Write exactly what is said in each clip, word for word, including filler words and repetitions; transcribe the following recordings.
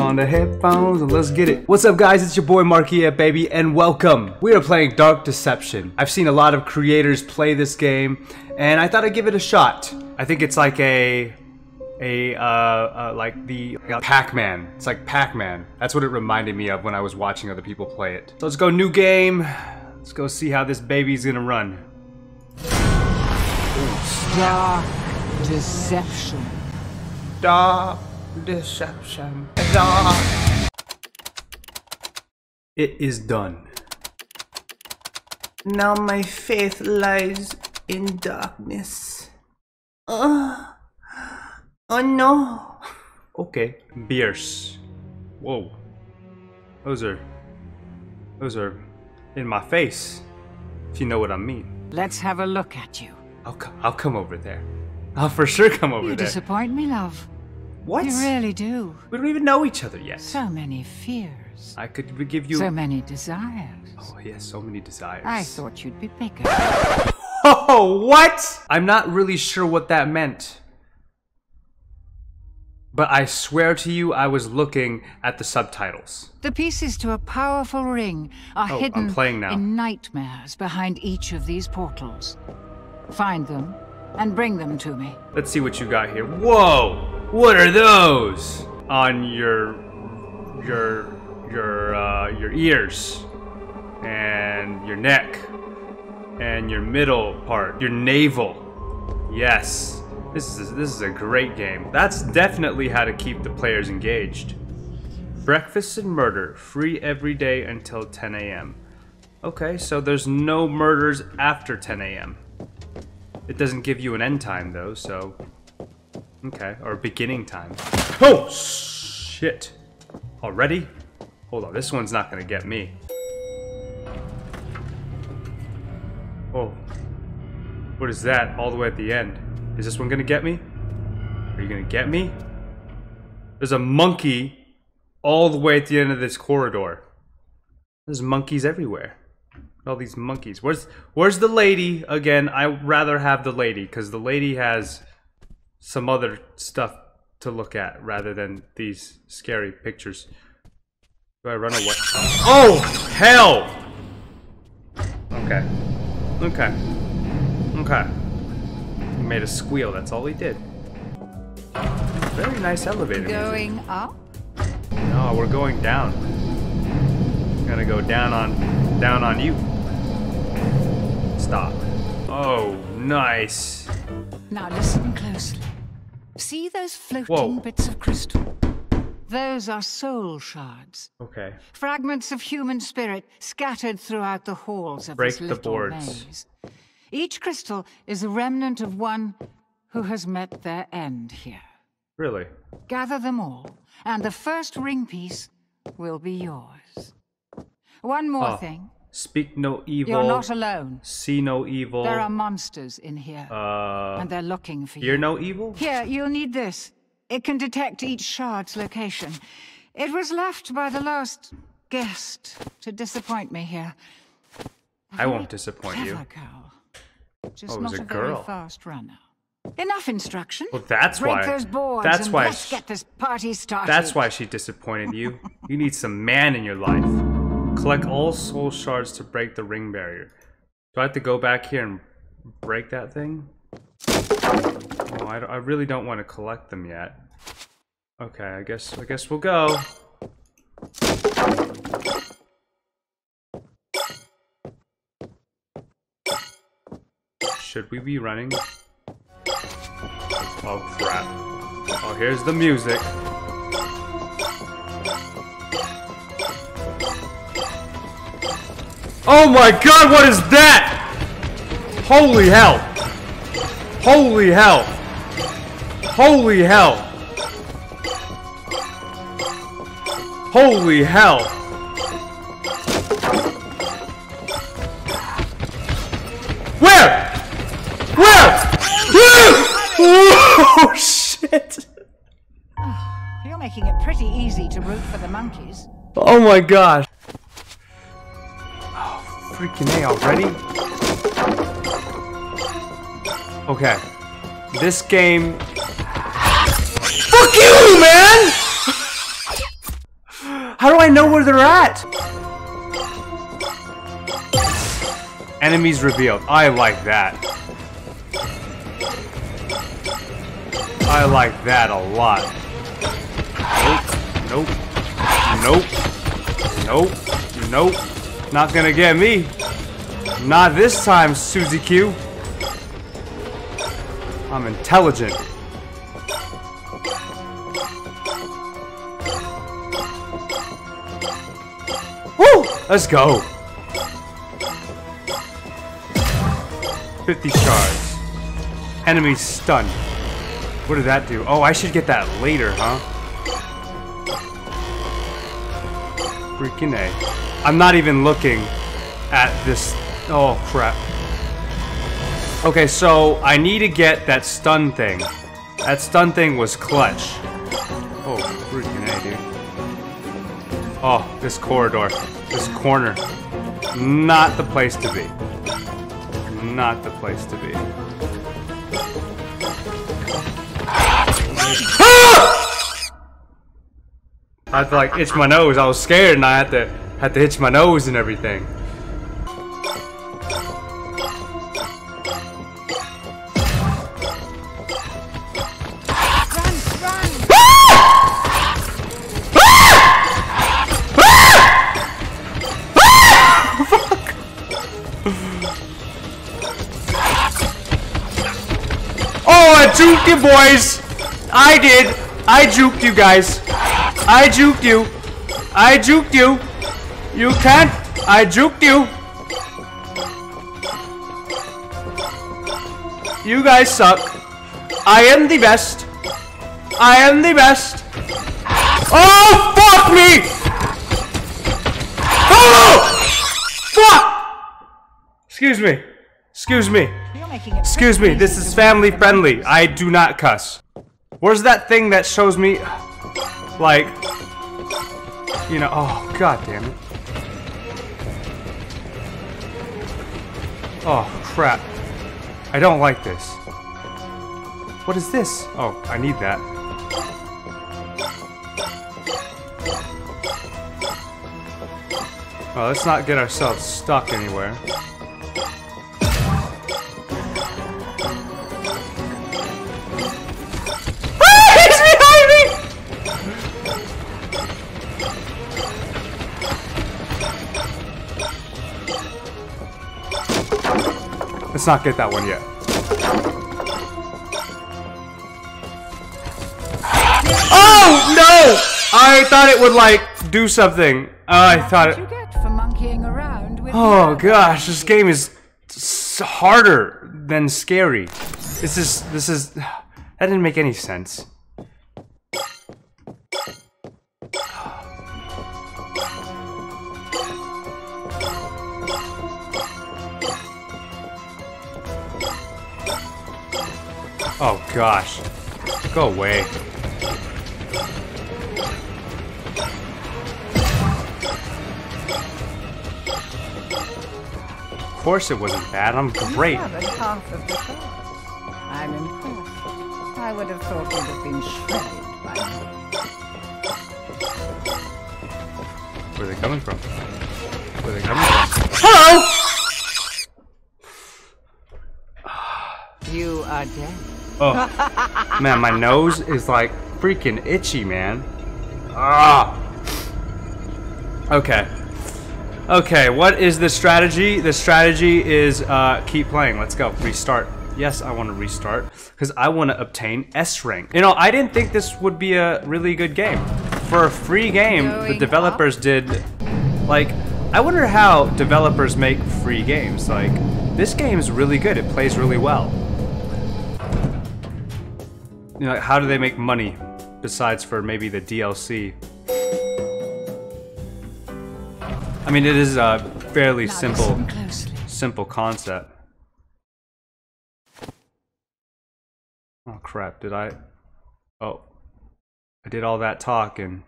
on the headphones and let's get it. What's up guys, it's your boy Markia, baby, and welcome. We are playing Dark Deception. I've seen a lot of creators play this game and I thought I'd give it a shot. I think it's like a, a, uh, uh like the uh, Pac-Man. It's like Pac-Man. That's what it reminded me of when I was watching other people play it. So let's go new game. Let's go see how this baby's gonna run. Dark Deception. Dark Deception. Dark. It is done. Now my faith lies in darkness. Uh, oh no. Okay. Beers. Whoa. Those are. Those are in my face. If you know what I mean. Let's have a look at you. I'll come, I'll come over there. I'll for sure come over there. You disappoint me, love. What? You really do. We don't even know each other yet. So many fears. I could give you... So many desires. Oh, yes, so many desires. I thought you'd be bigger. Oh, what? I'm not really sure what that meant. But I swear to you, I was looking at the subtitles. The pieces to a powerful ring are oh, hidden I'm playing now. in nightmares behind each of these portals. Find them and bring them to me. Let's see what you got here. Whoa! What are those on your your your uh, your ears and your neck and your middle part, your navel? Yes, this is this is a great game. That's definitely how to keep the players engaged. Breakfast and murder, free every day until ten A M Okay, so there's no murders after ten A M It doesn't give you an end time though, so okay, or beginning time. Oh shit! Already? Hold on, this one's not gonna get me. Oh, what is that? All the way at the end. Is this one gonna get me? Are you gonna get me? There's a monkey all the way at the end of this corridor. There's monkeys everywhere. All these monkeys. Where's where's the lady again? I'd rather have the lady because the lady has some other stuff to look at rather than these scary pictures. Do I run away? Oh hell! Okay, okay, okay. He made a squeal. That's all he did. Very nice elevator. Going music. up? No, we're going down. We're gonna go down on down on you. Stop. Oh, nice. Now listen closely. See those floating Whoa. bits of crystal? Those are soul shards. Okay. Fragments of human spirit scattered throughout the halls of Break this little the boards. maze. Each crystal is a remnant of one who has met their end here. Really? Gather them all, and the first ring piece will be yours. One more oh. thing. Speak no evil. You're not alone. See no evil. There are monsters in here. Uh, and they're looking for you. You're no evil? Here, you'll need this. It can detect each shard's location. It was left by the last guest to disappoint me here. A I won't disappoint you. Girl. Just oh, it was not a, a girl. Very fast runner. Enough instruction. Well, that's Break why. Those boards that's why. Let's get this party started. That's why she disappointed you. You need some man in your life. Collect all soul shards to break the ring barrier. Do I have to go back here and break that thing? Oh, I, I really don't want to collect them yet. Okay, I guess I guess we'll go. Should we be running? Oh crap! Oh, here's the music. Oh my god, what is that? Holy hell. Holy hell. Holy hell. Holy hell. Where? Where? Where? Oh shit. You're making it pretty easy to root for the monkeys. Oh my gosh. Freaking A already? Okay. This game. Fuck you, man! How do I know where they're at? Enemies revealed. I like that. I like that a lot. Nope. Nope. Nope. Nope. Nope. Not gonna get me. Not this time, Suzy Q. I'm intelligent. Woo! Let's go. fifty shards. Enemy stunned. What did that do? Oh, I should get that later, huh? Freaking A. I'm not even looking at this. Oh, crap. Okay, so I need to get that stun thing. That stun thing was clutch. Oh, freaking A, dude. Oh, this corridor. This corner. Not the place to be. Not the place to be. Ah! I had to like itch my nose. I was scared, and I had to had to itch my nose and everything. You boys, I did. I juked you guys. I juked you. I juked you. You can't. I juked you. You guys suck. I am the best. I am the best. Oh fuck me! Oh fuck! Excuse me. Excuse me. Excuse me, this is family friendly. I do not cuss. Where's that thing that shows me, like, you know, oh, god damn it. Oh, crap. I don't like this. What is this? Oh, I need that. Well, let's not get ourselves stuck anywhere. Let's not get that one yet. Oh no! I thought it would like do something. Uh, I thought it. Oh gosh, this game is harder than scary. This is this is that didn't make any sense. Oh gosh, go away. Of course it wasn't bad, I'm great. You haven't half of the cause. I'm impressed. I would have thought it would have been shredded by now. Where are they coming from? Where are they coming from? Hello! You are dead. Oh, man, my nose is like freaking itchy, man. Ah. Okay. Okay, what is the strategy? The strategy is uh, keep playing. Let's go. Restart. Yes, I want to restart because I want to obtain S rank. You know, I didn't think this would be a really good game. For a free game, the developers did, like, I wonder how developers make free games. Like, this game is really good. It plays really well. You know, how do they make money besides for maybe the D L C? I mean, it is a fairly simple, simple concept. Oh crap, did I? Oh, I did all that talk and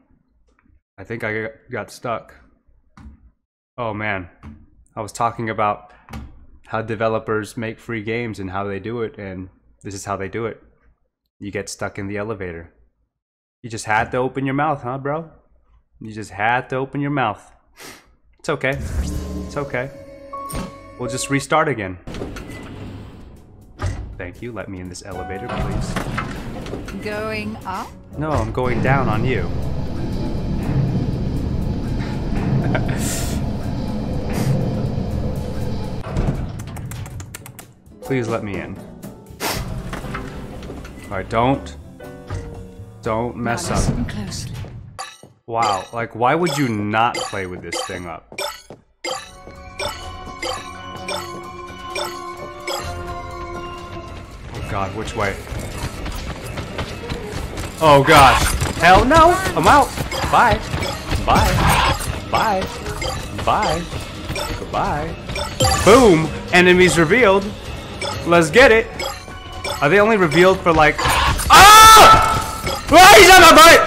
I think I got stuck. Oh man, I was talking about how developers make free games and how they do it, and this is how they do it. You get stuck in the elevator. You just had to open your mouth, huh, bro? You just had to open your mouth. It's okay. It's okay. We'll just restart again. Thank you. Let me in this elevator, please. Going up? No, I'm going down on you. Please let me in. Alright, don't. Don't mess up. Wow, like, why would you not play with this thing up? Oh god, which way? Oh gosh. Hell no! I'm out! Bye! Bye! Bye! Bye! Goodbye! Boom! Enemies revealed! Let's get it! Are they only revealed for like... Oh! Oh, he's on my butt!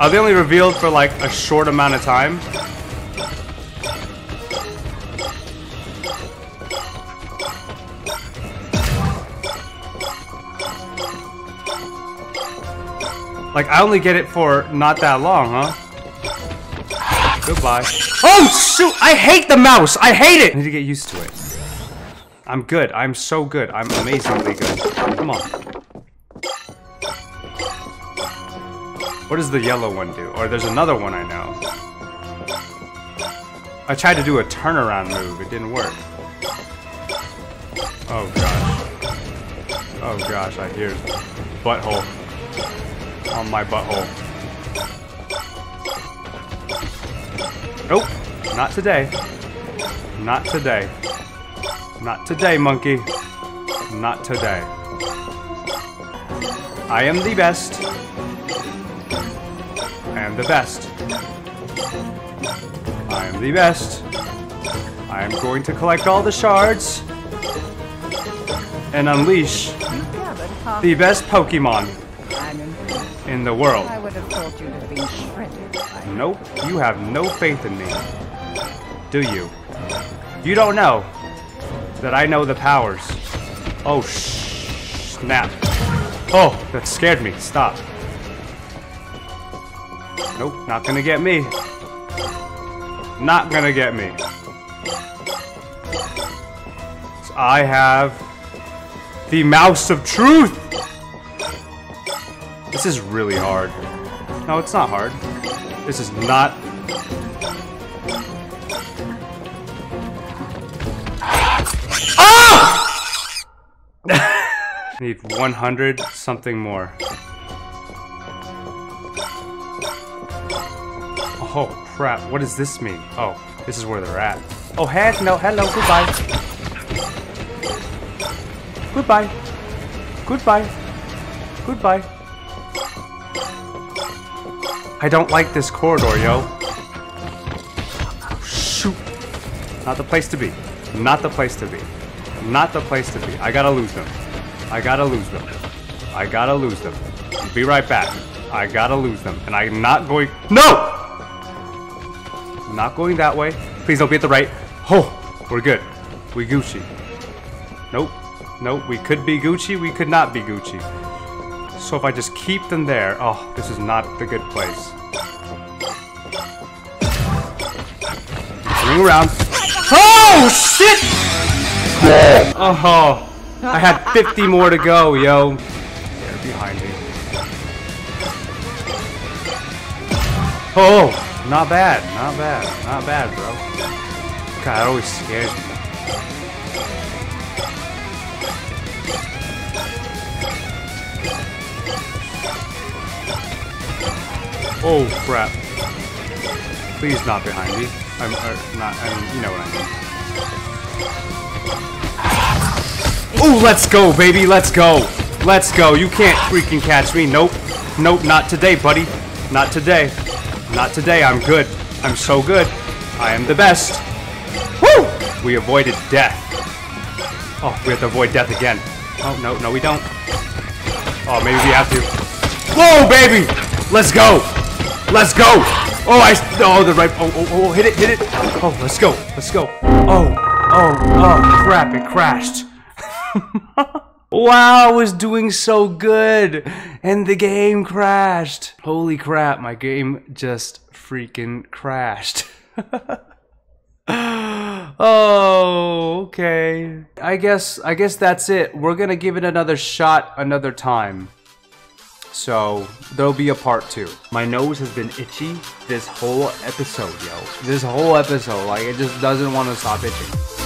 Are they only revealed for like a short amount of time? Like, I only get it for not that long, huh? Goodbye. Oh, shoot! I hate the mouse! I hate it! I need to get used to it. I'm good. I'm so good. I'm amazingly good. Come on. What does the yellow one do? Or there's another one I know. I tried to do a turnaround move. It didn't work. Oh, gosh. Oh, gosh. I hear butthole. On my butthole. Nope. Not today. Not today. Not today, monkey. Not today. I am the best. I am the best. I am the best. I am going to collect all the shards and unleash the best Pokemon in the world. I would have thought you'd have been shredded. Nope, you have no faith in me. Do you? You don't know that I know the powers. Oh, sh snap. Oh, that scared me. Stop. Nope, not gonna get me. Not gonna get me. So I have the mouse of truth. This is really hard. No, it's not hard. This is not. Need one hundred something more. Oh crap, what does this mean? Oh, this is where they're at. Oh heck no, hello, goodbye. Goodbye. Goodbye. Goodbye. I don't like this corridor, yo. Shoot. Not the place to be. Not the place to be. Not the place to be. I gotta lose them. I gotta lose them. I gotta lose them. Be right back. I gotta lose them. And I'm not going... No! I'm not going that way. Please don't be at the right. Oh, we're good. We Gucci. Nope. Nope. We could be Gucci. We could not be Gucci. So if I just keep them there... Oh, this is not the good place. Swing around. Oh, shit! Oh, I had fifty more to go, yo. They're behind me. Oh, not bad, not bad, not bad, bro. God, that always scares me. Oh crap! Please, not behind me. I'm uh, not. I mean, you know what I mean. Ooh, let's go, baby, let's go. Let's go, you can't freaking catch me. Nope, nope, not today, buddy. Not today, not today, I'm good. I'm so good, I am the best. Woo! We avoided death. Oh, we have to avoid death again. Oh, no, no, we don't. Oh, maybe we have to. Whoa, baby! Let's go! Let's go! Oh, I, oh, the right, oh, oh, oh, hit it, hit it. Oh, let's go, let's go. Oh, oh, oh, crap, it crashed. Ha ha ha. Wow, I was doing so good and the game crashed. Holy crap, my game just freaking crashed. Oh, okay. I guess I guess that's it. We're gonna give it another shot another time. So there'll be a part two. My nose has been itchy this whole episode, yo. This whole episode, like it just doesn't want to stop itching.